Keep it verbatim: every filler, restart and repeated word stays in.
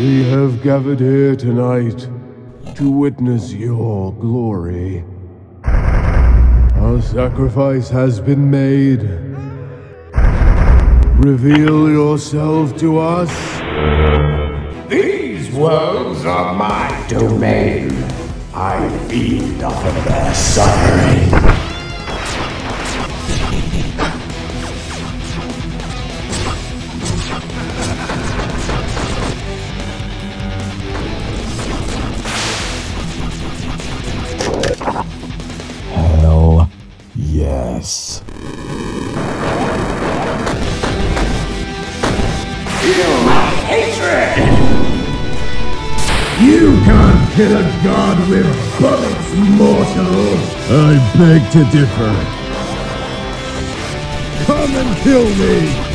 We have gathered here tonight to witness your glory. Our sacrifice has been made. Reveal yourself to us. These worlds are my domain. I feed off of their suffering. Yes. Feel my hatred! You can't kill a god with bullets, mortal! I beg to differ. Come and kill me!